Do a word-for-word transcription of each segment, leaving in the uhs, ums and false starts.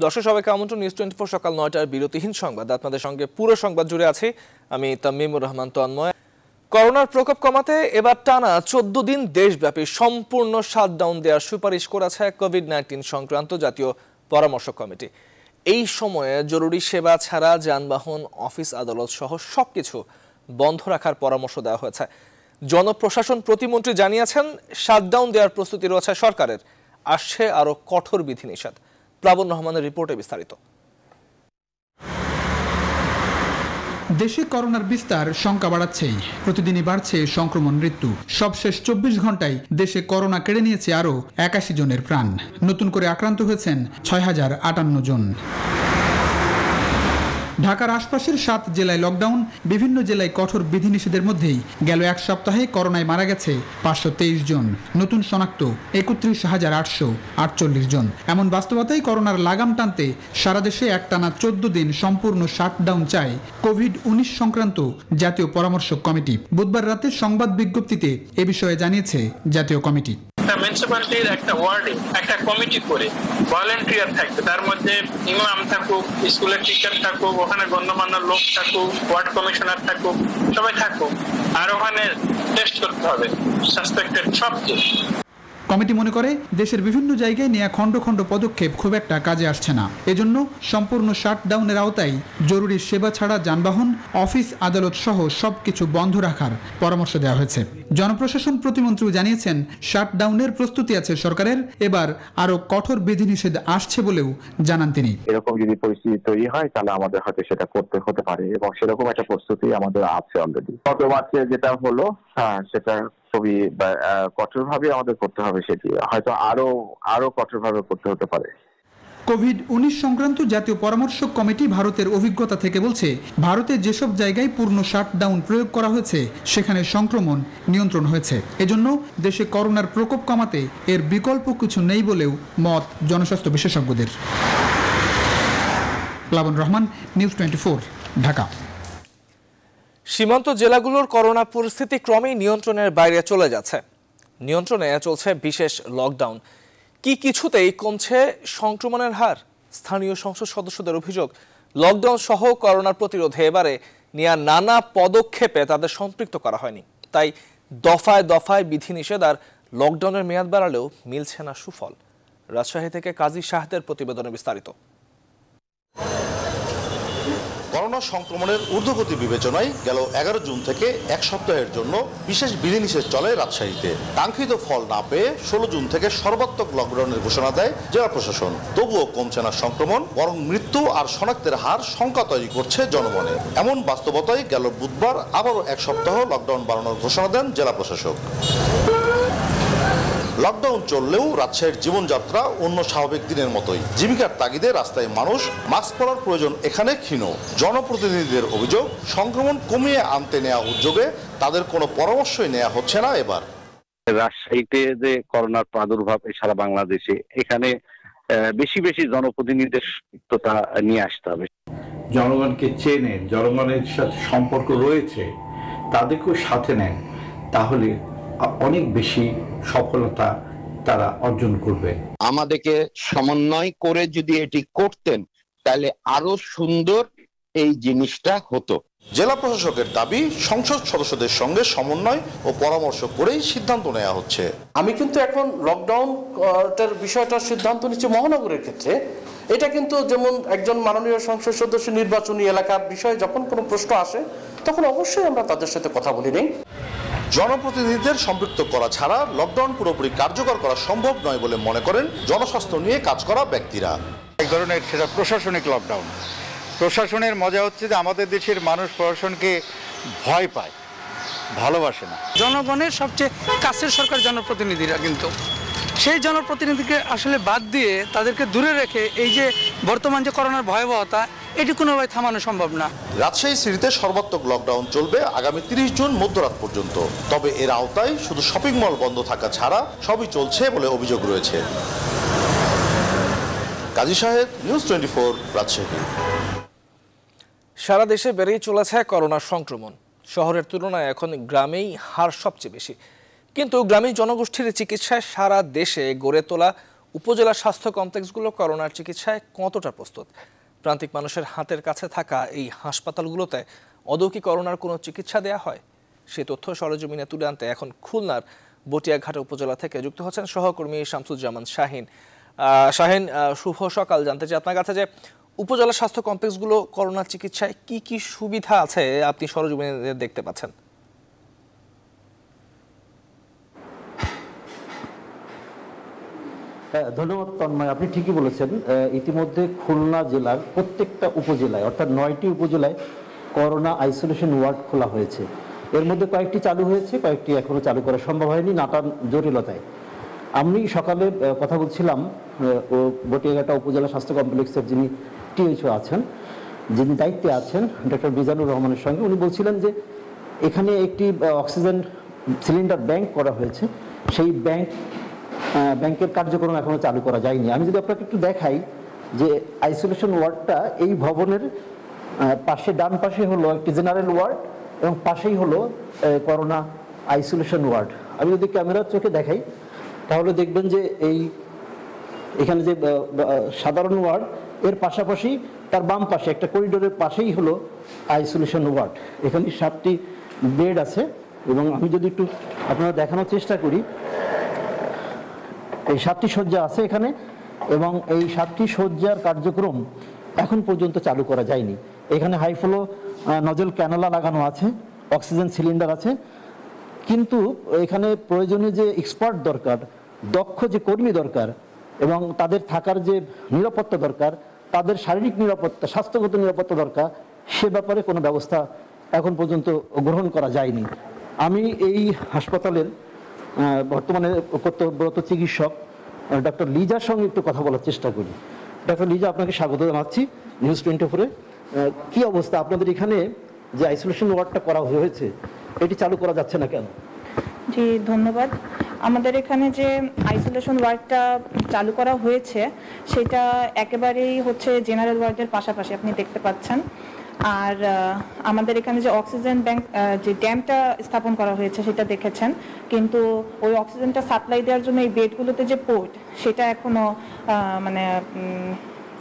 दर्शक सबाइके आमंत्रण न्यूज चौबीस सकाल नयटार बिरतिहीन संबाद आपनादेर संगे पुरो संबाद जुड़े आछि आमि तम्मीमुर रहमान तन्मय। করোনার প্রকোপ কমাতে এবার টানা চোদ্দ দিন দেশব্যাপী সম্পূর্ণ শাটডাউন দেওয়ার সুপারিশ করেছে কোভিড নাইন্টিন সংক্রান্ত জাতীয় পরামর্শ কমিটি। এই সময়ে জরুরি সেবা ছাড়া যানবাহন, অফিস, আদালত সহ সবকিছু বন্ধ রাখার পরামর্শ দেওয়া হয়েছে। জনপ্রশাসন প্রতিমন্ত্রী জানিয়েছেন শাটডাউন দেওয়ার প্রস্তুতি রয়েছে সরকারের, আসছে আরও কঠোর বিধিনিষেধ। প্লাবন রহমানের রিপোর্টে বিস্তারিত। দেশে করোনার বিস্তার সংখ্যা বাড়াচ্ছেই, প্রতিদিনই বাড়ছে সংক্রমণ, মৃত্যু। সবশেষ চব্বিশ ঘন্টায় দেশে করোনা কেড়ে নিয়েছে আরও একাশি জনের প্রাণ। নতুন করে আক্রান্ত হয়েছেন ছয় হাজার আটান্ন জন। ঢাকার আশপাশের সাত জেলায় লকডাউন, বিভিন্ন জেলায় কঠোর বিধিনিষেধের মধ্যেই গেল এক সপ্তাহে করোনায় মারা গেছে পাঁচশো তেইশ জন, নতুন শনাক্ত একত্রিশ হাজার আটশো আটচল্লিশ জন। এমন বাস্তবতায় করোনার লাগাম টানতে সারা দেশে একটানা চোদ্দ দিন সম্পূর্ণ শাটডাউন চায় কোভিড উনিশ সংক্রান্ত জাতীয় পরামর্শ কমিটি। বুধবার রাতে সংবাদ বিজ্ঞপ্তিতে এ বিষয়ে জানিয়েছে জাতীয় কমিটি। মিউনিসিপ্যালিটির একটা ওয়ার্ডে একটা কমিটি করে ভলেন্টিয়ার থাকবে, তার মধ্যে ইমাম থাকুক, স্কুলের টিচার থাকুক, ওখানে গণ্যমান্য লোক থাকুক, ওয়ার্ড কমিশনার থাকুক, সবাই থাকুক। আর ওখানে টেস্ট করতে হবে সাসপেক্টেড সবচেয়ে। কমিটি মনে করে দেশের বিভিন্ন জায়গায় নেওয়া খণ্ড খণ্ড পদক্ষেপ খুব একটা কাজে আসছে না, এজন্য সম্পূর্ণ শাটডাউনের আওতায় জরুরি সেবা ছাড়া যানবাহন, অফিস, আদালত সহ সবকিছু বন্ধ রাখার পরামর্শ দেওয়া হয়েছে। জনপ্রশাসন প্রতিমন্ত্রী জানিয়েছেন শাটডাউনের প্রস্তুতি আছে সরকারের, এবার আরো কঠোর বিধিনিষেধ আসছে বলেও জানান তিনি। এরকম যদি পরিস্থিতি তৈরি হয় তাহলে আমাদের হয়তো সেটা করতে হতে পারে এবং সেরকম একটা প্রস্তুতি আমাদের আছে অলরেডি। গত মাসে যেটা হলো হ্যাঁ সেটা খুবই কঠোরভাবে আমাদের করতে হবে, সেটি হয়তো আরো আরো কঠোরভাবে করতে হতে পারে। কোভিড উনিশ সংক্রান্ত জাতীয় পরামর্শ কমিটি ভারতের অভিজ্ঞতা থেকে বলছে, ভারতে যেসব জায়গায় পূর্ণ শাটডাউন প্রয়োগ করা হয়েছে সেখানে সংক্রমণ নিয়ন্ত্রণ হয়েছে, এজন্য দেশে করোনার প্রকোপ কমাতে এর বিকল্প কিছু নেই বলেও মত জনস্বাস্থ্য বিশেষজ্ঞদের। Plabon Rahman, news twenty four, Dhaka. সীমান্ত জেলাগুলোর করোনা পরিস্থিতি ক্রমেই নিয়ন্ত্রণের বাইরে চলে যাচ্ছে, নিয়ন্ত্রণে চলছে বিশেষ লকডাউন। কি কিছুতেই কমছে সংক্রমণের হার। স্থানীয় সংসদ সদস্যদের অভিযোগ, লকডাউন সহ করোনা প্রতিরোধে এবারে নেয়া নানা পদক্ষেপে তাদের সম্পৃক্ত করা হয়নি, তাই দফায় দফায় বিধিনিষেধ আর লকডাউনের মেয়াদ বাড়ালেও মিলছে না সুফল। রাজশাহী থেকে কাজী শাহদের প্রতিবেদনে বিস্তারিত। করোনা সংক্রমণের ঊর্ধ্বগতি বিবেচনায় গেল এগারো জুন থেকে এক সপ্তাহের জন্য বিশেষ বিধিনিষেধ চলে রাজশাহীতে। কাঙ্ক্ষিত ফল না পেয়ে ষোলো জুন থেকে সর্বাত্মক লকডাউনের ঘোষণা দেয় জেলা প্রশাসন। তবুও কমছে না সংক্রমণ, বরং মৃত্যু আর শনাক্তের হার শঙ্কা তৈরি করছে জনমনে। এমন বাস্তবতায় গেল বুধবার আবারও এক সপ্তাহ লকডাউন বাড়ানোর ঘোষণা দেন জেলা প্রশাসক। লকডাউন চললেও রাজশাহীর জীবনযাত্রা অন্য স্বাভাবিক দিনের মতোই। জীবিকার তাগিদে রাস্তায় মানুষ, মাস্ক পরার প্রয়োজন এখানে ক্ষীণ। জনপ্রতিনিধিদের অভিযোগ, সংক্রমণ কমিয়ে আনতে নেওয়া উদ্যোগে তাদের কোনো পরামর্শই নেওয়া হচ্ছে না। এবার রাজশাহীতে যে করোনার প্রাদুর্ভাব সারা বাংলাদেশে, এখানে বেশি বেশি জনপ্রতিনিধিদের সক্রিয়তা নিয়ে আসতে হবে। জনগণকে চেনে, জনগণের সাথে সম্পর্ক রয়েছে, তাদেরকেও সাথে নেন, তাহলে অনেক বেশি সফলতা তারা অর্জন করবে। আমাদেরকে সমন্বয় করে যদি এটি করতেন তাহলে আরো সুন্দর এই জিনিসটা হতো। জেলা প্রশাসকের দাবি, সংসদ সদস্যদের সঙ্গে সমন্বয় ও পরামর্শ করেই সিদ্ধান্ত নেওয়া হচ্ছে। আমি কিন্তু এখন লকডাউন এর বিষয়টা সিদ্ধান্ত নিচ্ছি মহানগরের ক্ষেত্রে। এটা কিন্তু যেমন একজন মাননীয় সংসদ সদস্য নির্বাচনী এলাকার বিষয়ে যখন কোনো প্রশ্ন আসে তখন অবশ্যই আমরা তাদের সাথে কথা বলি নেই। জনপ্রতিনিধিদের সম্পৃক্ত করা ছাড়া লকডাউন পুরোপুরি কার্যকর করা সম্ভব নয় বলে মনে করেন জনস্বাস্থ্য নিয়ে কাজ করা ব্যক্তিরা। এক ধরনের সেটা প্রশাসনিক লকডাউন। প্রশাসনের মজা হচ্ছে যে আমাদের দেশের মানুষ প্রশাসনকে ভয় পায়, ভালোবাসে না। জনগণের সবচেয়ে কাছের সরকার জনপ্রতিনিধিরা, কিন্তু সেই জনপ্রতিনিধিকে আসলে বাদ দিয়ে তাদেরকে দূরে রেখে এই যে বর্তমান যে করোনার ভয়াবহতা, এটি কোনোভাবে থামানো সম্ভব না। রাজশাহী সিটিতে সর্বাত্মক লকডাউন চলবে আগামী তিরিশ জুন মধ্যরাত পর্যন্ত। তবে এর আওতায় শুধু শপিং মল বন্ধ থাকা ছাড়া সবই চলছে বলে অভিযোগ রয়েছে। কাজী সাহেব, নিউজ টোয়েন্টি ফোর, রাজশাহী। সারা দেশে বেড়েই চলেছে করোনা সংক্রমণ। শহরের তুলনায় এখন গ্রামেই হার সবচেয়ে বেশি, কিন্তু গ্রামীণ জনগোষ্ঠীর চিকিৎসায় সারা দেশে গড়ে তোলা উপজেলা স্বাস্থ্য কমপ্লেক্সগুলো করোনার চিকিৎসায় কতটা প্রস্তুত? প্রান্তিক মানুষের হাতের কাছে থাকা এই হাসপাতালগুলোতে আদৌ কি করোনার কোনো চিকিৎসা দেয়া হয়? সেই তথ্য সরজমিনে তুলে আনতে এখন খুলনার বটিয়াঘাটা উপজেলা থেকে যুক্ত হচ্ছেন সহকর্মী শামসুজ্জামান শাহিন। শাহিন, শুভ সকাল। জানতে চাই আপনার কাছে যে উপজেলা স্বাস্থ্য কমপ্লেক্সগুলো করোনা চিকিৎসায় কি কি সুবিধা আছে আপনি সরজমিনে দেখতে পাচ্ছেন? ধন্যবাদ তন্ময়, আপনি ঠিকই বলেছেন। ইতিমধ্যে খুলনা জেলার প্রত্যেকটা উপজেলায় অর্থাৎ নয়টি উপজেলায় করোনা আইসোলেশন ওয়ার্ড খোলা হয়েছে। এর মধ্যে কয়েকটি চালু হয়েছে, কয়েকটি এখনও চালু করা সম্ভব হয়নি নাটান জটিলতায়। আমি সকালে কথা বলছিলাম বটিয়াঘাটা উপজেলা স্বাস্থ্য কমপ্লেক্সের যিনি টিএইচও আছেন, যিনি দায়িত্বে আছেন ডক্টর মিজানুর রহমানের সঙ্গে। উনি বলছিলেন যে এখানে একটি অক্সিজেন সিলিন্ডার ব্যাংক করা হয়েছে, সেই ব্যাংক ব্যাংকের কার্যক্রম এখনও চালু করা যায়নি। আমি যদি আপনাকে একটু দেখাই যে আইসোলেশন ওয়ার্ডটা, এই ভবনের পাশে ডান পাশে হলো একটি জেনারেল ওয়ার্ড এবং পাশেই হলো করোনা আইসোলেশন ওয়ার্ড। আমি যদি ক্যামেরার চোখে দেখাই তাহলে দেখবেন যে এই এখানে যে সাধারণ ওয়ার্ড, এর পাশাপাশি তার বাম পাশে একটা করিডোরের পাশেই হলো আইসোলেশন ওয়ার্ড। এখানে সাতটি বেড আছে এবং আমি যদি একটু আপনারা দেখানোর চেষ্টা করি, এই সাতটি শয্যা আছে এখানে এবং এই সাতটি শয্যার কার্যক্রম এখন পর্যন্ত চালু করা যায়নি। এখানে হাইফ্লো নজল ক্যানোলা লাগানো আছে, অক্সিজেন সিলিন্ডার আছে, কিন্তু এখানে প্রয়োজনীয় যে এক্সপার্ট দরকার, দক্ষ যে কর্মী দরকার এবং তাদের থাকার যে নিরাপত্তা দরকার, তাদের শারীরিক নিরাপত্তা, স্বাস্থ্যগত নিরাপত্তা দরকার, সে ব্যাপারে কোনো ব্যবস্থা এখন পর্যন্ত গ্রহণ করা যায়নি। আমি এই হাসপাতালের বর্তমানে কর্তব্যরত চিকিৎসক ডক্টর লিজার সঙ্গে একটু কথা বলার চেষ্টা করি। ডক্টর লিজা, আপনাকে স্বাগত জানাচ্ছি নিউজ টোয়েন্টি ফোরে। কী অবস্থা আপনাদের এখানে? যে আইসোলেশন ওয়ার্ডটা করা হয়েছে এটি চালু করা যাচ্ছে না কেন? জি, ধন্যবাদ। আমাদের এখানে যে আইসোলেশন ওয়ার্ডটা চালু করা হয়েছে সেটা একেবারেই হচ্ছে জেনারেল ওয়ার্ডের পাশাপাশি আপনি দেখতে পাচ্ছেন। আর আমাদের এখানে যে অক্সিজেন ব্যাংক যে ড্যামটা স্থাপন করা হয়েছে সেটা দেখেছেন, কিন্তু ওই অক্সিজেনটা সাপ্লাই দেওয়ার জন্য এই বেডগুলোতে যে পোর্ট সেটা এখনো মানে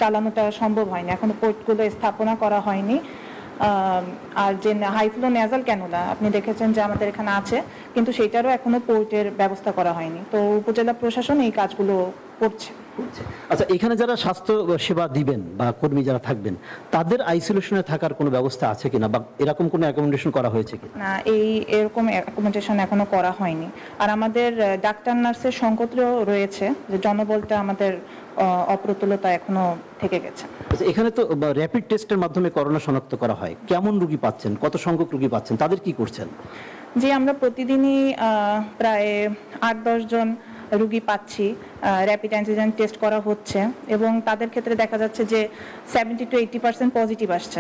চালানোটা সম্ভব হয়নি, এখনো পোর্টগুলো স্থাপনা করা হয়নি। আর যে হাইফ্লো নেজাল ক্যানোলা আপনি দেখেছেন যে আমাদের এখানে আছে, কিন্তু সেটারও এখনো পোর্টের ব্যবস্থা করা হয়নি। তো উপজেলা প্রশাসন এই কাজগুলো করছে। আচ্ছা, এখানে যারা স্বাস্থ্য সেবা দিবেন বা কর্মী যারা থাকবেন তাদের আইসোলেশনে থাকার কোনো ব্যবস্থা আছে কিনা বা এরকম কোনো অ্যাকোমোডেশন করা হয়েছে কিনা? না, এই এরকম অ্যাকোমোডেশন এখনো করা হয়নি। আর আমাদের ডাক্তার নার্সের সংকট রয়েছে, যে জনবলটা আমাদের অপ্রতুলতা এখনো থেকে গেছে। আচ্ছা, এখানে তো র‍্যাপিড টেস্টের মাধ্যমে করোনা শনাক্ত করা হয়। কেমন রোগী পাচ্ছেন, কত সংখ্যক রোগী পাচ্ছেন, তাদের কি করছেন? যে আমরা প্রতিদিনই প্রায় আট দশ জন রোগী পাচ্ছি, র্যাপিড অ্যান্টিজেন টেস্ট করা হচ্ছে এবং তাদের ক্ষেত্রে দেখা যাচ্ছে যে seventy two eighty percent positive আসছে।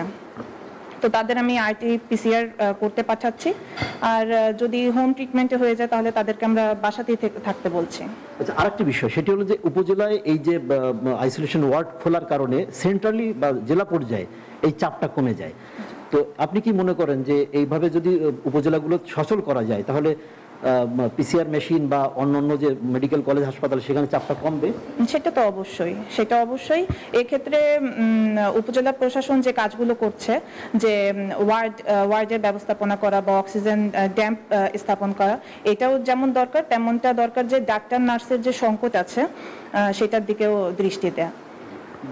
তো তাদের আমি আরটি পিসিআর করতে পাঠাচ্ছি, আর যদি হোম ট্রিটমেন্টে হয়ে যায় তাহলে তাদেরকে আমরা বাসাতেই থাকতে বলছি। আচ্ছা, আরেকটি বিষয় সেটি হলো যে উপজেলায় এই যে আইসোলেশন ওয়ার্ড খোলার কারণে সেন্ট্রালি বা জেলা পর্যায়ে এই চাপটা কমে যায়। তো আপনি কি মনে করেন যে এইভাবে যদি উপজেলাগুলো সচল করা যায় তাহলে পিসিআর মেশিন বা অন্যান্য যে মেডিকেল কলেজ হাসপাতাল সেখানে চাপটা কমবে? সেটা তো অবশ্যই, সেটা অবশ্যই। এক্ষেত্রে উপজেলা প্রশাসন যে কাজগুলো করছে, যে ওয়ার্ড ওয়ার্ডের ব্যবস্থাপনা করা বা অক্সিজেন ড্যাম্প স্থাপন করা, এটাও যেমন দরকার তেমনটা দরকার যে ডাক্তার নার্সের যে সংকট আছে সেটার দিকেও দৃষ্টি দেয়া।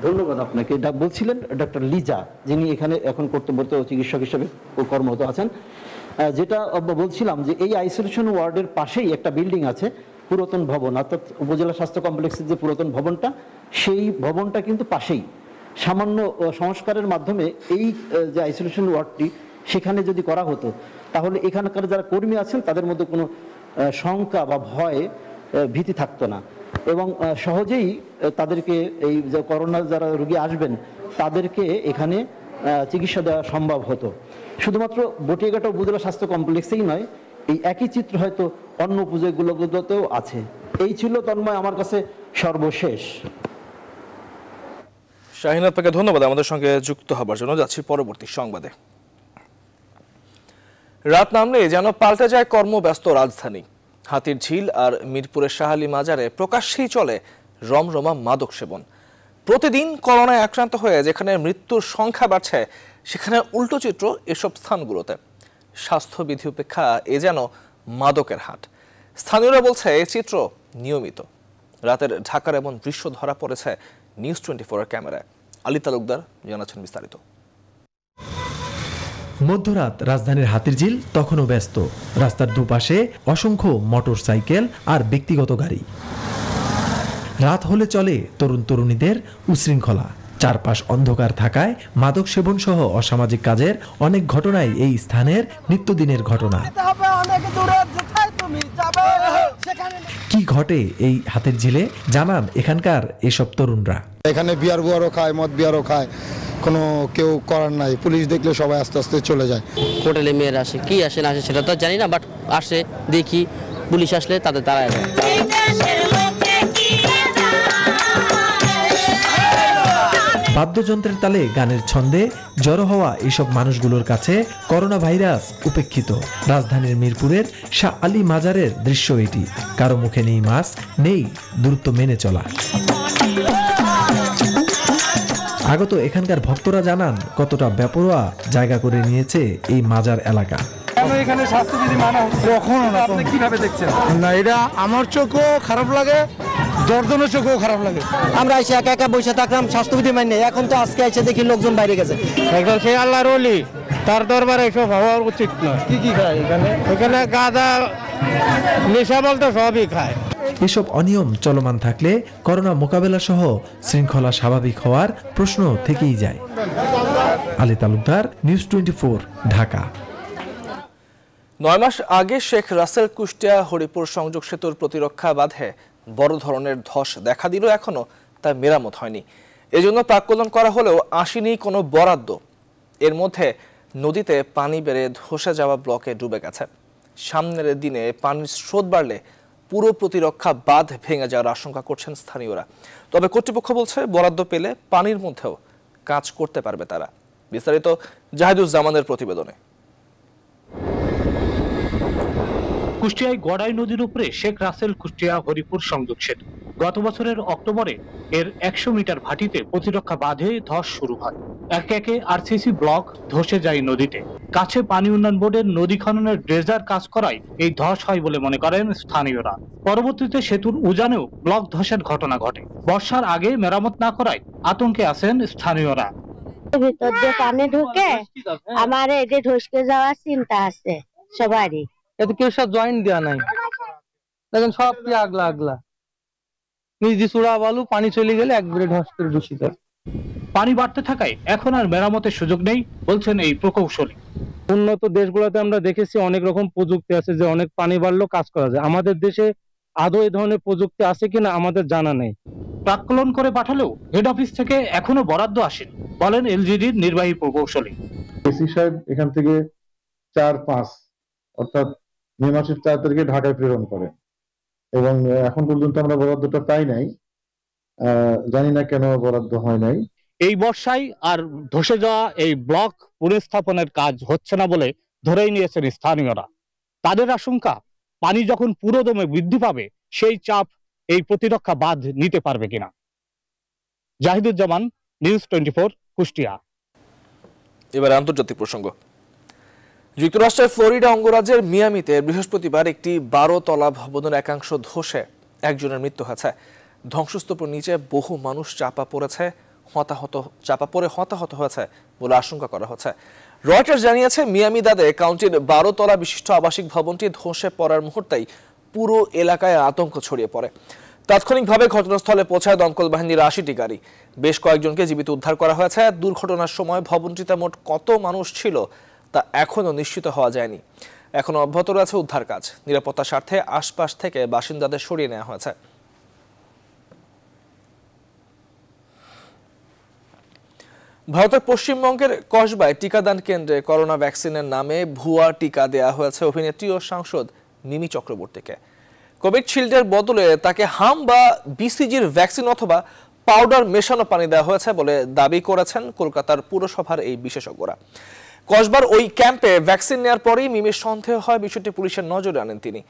ধন্যবাদ আপনাকে। বলছিলেন ডক্টর লিজা, যিনি এখানে এখন কর্তব্যরত চিকিৎসক হিসেবে কর্মরত আছেন। যেটা বলছিলাম যে এই আইসোলেশন ওয়ার্ডের পাশেই একটা বিল্ডিং আছে, পুরাতন ভবন, অর্থাৎ উপজেলা স্বাস্থ্য কমপ্লেক্সের যে পুরাতন ভবনটা, সেই ভবনটা কিন্তু পাশেই। সামান্য সংস্কারের মাধ্যমে এই যে আইসোলেশন ওয়ার্ডটি সেখানে যদি করা হতো তাহলে এখানকার যারা কর্মী আছেন তাদের মধ্যে কোনো শঙ্কা বা ভয় ভীতি থাকতো না এবং সহজেই তাদেরকে এই যে করোনার যারা রোগী আসবেন তাদেরকে এখানে চিকিৎসা দেওয়া সম্ভব হতো। শুধুমাত্র বটিয়াঘাটা উপজেলা স্বাস্থ্য কমপ্লেক্সেই নয়, এই একই চিত্র হয়তো অন্য উপজেলাগুলোতেও আছে। এই ছিল তন্ময় আমার কাছে সর্বশেষ। শাহিন, আপনাকে ধন্যবাদ আমাদের সঙ্গে যুক্ত হবার জন্য। যাচ্ছি পরবর্তী সংবাদে। রাত নামলে যেন পাল্টে যায় কর্মব্যস্ত রাজধানী। হাতিরঝিল আর মিরপুরের শাহালি মাজারে প্রকাশ্যেই চলে रमरमा मादक सेवन प्रतिदिन करोना आक्रांत हয়ে যেখানে मृत्यুর संख्या বাড়ছে সেখানে উল্টো চিত্র এসব স্থানগুলোতে স্বাস্থ্যবিধি উপেক্ষা এ যেন মাদকের হাট স্থানীয়রা বলছে এই চিত্র নিয়মিত রাতের ঢাকার এমন দৃশ্য ধরা পড়েছে নিউজ টোয়েন্টি ফোর এর ক্যামেরায় আলী তালুকদার জানাচ্ছেন বিস্তারিত। मध्यरात राजधानीर हातिरझिल तखनो व्यस्त रास्तार दुपाशे असंख्य मोटरसाइकेल और व्यक्तिगत गाड़ी रात होले चले तरुण तरुणीदेर उशृंखला चारपाश अंधकार थाकाय मादक सेवन सह असामाजिक काजेर अनेक घटनाई एई स्थानेर नित्यदिनेर घटना কি ঘটে এই হাতের ঝিলে জানান এখানকার এসব তরুণরা। এখানে বিয়ার গুয়ারও খায় মদ বিয়ারও খায় কোনো কেউ করার নাই পুলিশ দেখলে সবাই আস্তে আস্তে চলে যায়। হোটেলে মেয়েরা আসে কি আসে না আসে সেটা তো জানি না বাট আসে দেখি পুলিশ আসলে তাতে দাঁড়ায় যায়। বাদ্যযন্ত্রের তালে গানের ছন্দে জড়ো হওয়া এইসব মানুষগুলোর কাছে করোনা ভাইরাস উপেক্ষিত। রাজধানীর মিরপুরের শাহ আলী মাজারের দৃশ্য এটি। কারো মুখে নেই মাস্ক নেই দূরত্ব মেনে চলা। আগত এখানকার ভক্তরা জানান কতটা বেপরোয়া জায়গা করে নিয়েছে এই মাজার এলাকা। এখানে স্বাস্থ্যবিধি মানা কখনো না। আপনি কিভাবে দেখছেন? না এটা আমার চোখও খারাপ লাগে দর্জনের চোখও খারাপ লাগে। আমরা এসে একা একা বসে থাকলাম স্বাস্থ্যবিধি মানি এখন তো আজকে এসে দেখি লোকজন বাইরে গেছে। একদম সেই আল্লাহর ওলি তার দরবারে এসব হওয়া উচিত নয়। কি কি খায় এখানে? এখানে গাঁজা নেশা বলতে সবই খায়। এসব অনিয়ম চলমান থাকলে করোনা মোকাবেলা সহ শৃঙ্খলা স্বাভাবিক হওয়ার প্রশ্ন থেকেই যায়। Ali Talukdar, news twenty four, Dhaka. নয় মাস আগে শেখ রাসেল কুষ্টিয়া হরিপুর সংযোগ সেতুর প্রতিরক্ষা বাঁধে বড় ধরনের ধস দেখা দিল এখনও তা মেরামত হয়নি। এজন্য প্রাক্কলন করা হলেও আসেনি কোনো বরাদ্দ। এর মধ্যে নদীতে পানি বেড়ে ধসে যাওয়া ব্লকে ডুবে গেছে। সামনের দিনে পানির স্রোত বাড়লে পুরো প্রতিরক্ষা বাঁধ ভেঙে যাওয়ার আশঙ্কা করছেন স্থানীয়রা। তবে কর্তৃপক্ষ বলছে বরাদ্দ পেলে পানির মধ্যেও কাজ করতে পারবে তারা। বিস্তারিত জাহিদুজ্জামানের প্রতিবেদনে। কুষ্টিয়ায় গড়াই নদীর উপরে শেখ রাসেল কুষ্টিয়া হরিপুর সংযোগ সেতু গত বছরের অক্টোবরে এর একশো মিটার ভাটিতে প্রতিরক্ষা বাঁধে ধস শুরু হয়। একে একে আরসিসি ব্লক ধসে যায় নদীতে। কাছে পানি উন্নয়ন বোর্ডের নদী খননের ড্রেজার কাজ করায় এই ধস হয় বলে মনে করেন স্থানীয়রা। পরবর্তীতে সেতুর উজানেও ব্লক ধসের ঘটনা ঘটে। বর্ষার আগে মেরামত না করায় আতঙ্কে আছেন স্থানীয়রা। ভিতর দিয়ে পানি ঢুকে আমার এই যে ধসকে যাওয়ার চিন্তা আছে সবারই। পানি বাড়তে থাকায় এখন আর মেরামতের সুযোগ নেই বলছেন এই প্রকৌশলী। উন্নত দেশগুলোতে আমরা দেখেছি অনেক রকম প্রযুক্তি আছে যে অনেক পানি বাড়লেও কাজ করা যায়। আমাদের দেশে আদৌ এই ধরনের প্রযুক্তি আছে কিনা আমাদের জানা নেই। প্রাক্কলন করে পাঠালেও হেড অফিস থেকে এখনো বরাদ্দ আসেনি বলেন এলজিডির নির্বাহী প্রকৌশলী। এসি সাহেব এখান থেকে চার পাঁচ অর্থাৎ মে মাসের চার তারিখে ঢাকায় প্রেরণ করে এবং এখন পর্যন্ত আমরা বরাদ্দটা পাই নাই। জানি না কেন বরাদ্দ হয় নাই। এই বর্ষায় আর ধসে যাওয়া এই ব্লক পুনঃস্থাপনের কাজ হচ্ছে না বলে ধরেই নিয়েছেন স্থানীয়রা। তাদের আশঙ্কা পানি যখন পুরোদমে বৃদ্ধি পাবে সেই চাপ এই প্রতিরক্ষা বাঁধ নিতে পারবে কিনা। Jahiduzzaman, news twenty four, Kushtia. এবার আন্তর্জাতিক প্রসঙ্গ। যুক্তরাষ্ট্রের ফ্লোরিডা অঙ্গরাজ্যের মিয়ামিতে বৃহস্পতিবার একটি বারো তলা ভবনের একাংশ ধসে একজনের মৃত্যু হয়েছে। ধ্বংসস্তূপের নিচে বহু মানুষ চাপা পড়েছে হতাহত চাপা পড়ে হতাহত হয়েছে বলে আশঙ্কা করা হচ্ছে। রয়টার্স জানিয়েছে মিয়ামি দাদে কাউন্টির বারো তলা বিশিষ্ট আবাসিক ভবনটি ধসে পড়ার মুহূর্তেই পুরো এলাকায় আতঙ্ক ছড়িয়ে পড়ে। তাৎক্ষণিকভাবে ঘটনাস্থলে পৌঁছায় দমকল বাহিনীর আশিটি গাড়ি। বেশ কয়েকজনকে জীবিত উদ্ধার করা হয়েছে। দুর্ঘটনার সময় ভবনটিতে মোট কত মানুষ ছিল তা এখনও নিশ্চিত হওয়া যায়নি। এখনও অব্যাহত রয়েছে উদ্ধার কাজ। নিরাপত্তার স্বার্থে আশপাশ থেকে বাসিন্দাদের সরিয়ে নেওয়া হয়েছে। ভারতের পশ্চিমবঙ্গের কসবায় টিকাদান কেন্দ্রে করোনা ভ্যাকসিনের নামে ভুয়া টিকা দেয়া হয়েছে অভিনেত্রী ও সাংসদ মিমি চক্রবর্তীকে। কোভিড শিল্ডের বদলে তাকে হাম বা বিসিজির ভ্যাকসিন অথবা পাউডার মেশানো পানি দেওয়া হয়েছে বলে দাবি করেছেন কলকাতার পুরসভার এই বিশেষজ্ঞরা। কসবার ওই ক্যাম্পে ভ্যাকসিন নেওয়ার পরেই মিমির সন্দেহ হয় বিষয়টি পুলিশের নজরে আনেন তিনি।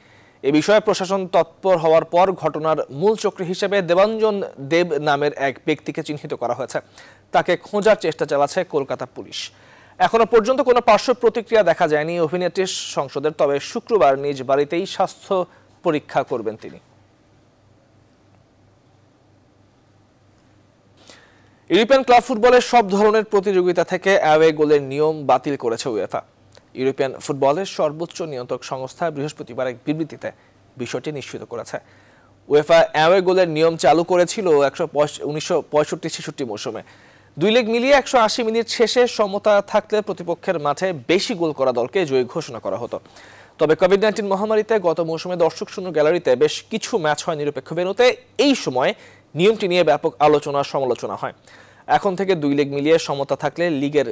ए विषय प्रशासन तत्पर हवार पर घटनार मूल चक्री हिसेबे देवांजन देव नामेर एक व्यक्तिके चिन्हित करा हयेछे। ताके खोजार चेष्टा चालाচ্ছে कोलकाता पुलिश। एखनो पर्यन्त कोनो पार्श्व प्रतिक्रिया देखा जायনি अभिनेत्री संसदेर, तबे शुक्रवार निज बाड़ीतेই स्वास्थ्य परीक्षा करबेन तिनि। ইউরোপিয়ান ক্লাব ফুটবলের সব ধরনের প্রতিযোগিতা থেকে অ্যাওয়ে গোলের নিয়ম বাতিল করেছে উয়েফা। ইউরোপিয়ান ফুটবলের সর্বোচ্চ নিয়ন্ত্রক সংস্থা বৃহস্পতিবার এক বিবৃতিতে বিষয়টি নিশ্চিত করেছে। উয়েফা অ্যাওয়ে গোলের নিয়ম চালু করেছিল উনিশশো পঁয়ষট্টি ছেষট্টি মৌসুমে। দুই লেগ মিলিয়ে একশো আশি মিনিট শেষে সমতা থাকলে প্রতিপক্ষের মাঠে বেশি গোল করা দলকে জয়ী ঘোষণা করা হতো। তবে কোভিড-নাইনটিন মহামারীতে গত মৌসুমে দর্শক শূন্য গ্যালারিতে বেশ কিছু ম্যাচ হয় নিরপেক্ষ ভেন্যুতে। এই সময় নিয়মটি নিয়ে ব্যাপক আলোচনা সমালোচনা হয়। এখন থেকে দুই লেগ মিলিয়ে সমতা থাকলে লিগের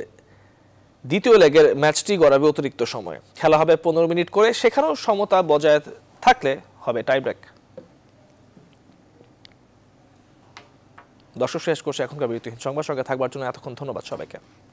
দ্বিতীয় লেগের ম্যাচটি গড়াবে অতিরিক্ত সময়ে, খেলা হবে পনেরো মিনিট করে, সেখানেও সমতা বজায় থাকলে হবে টাই ব্রেক। দর্শক, শেষ করছি এখনকার বিরতিহীন সংবাদ। সঙ্গে থাকবার জন্য এতক্ষণ ধন্যবাদ সবাইকে।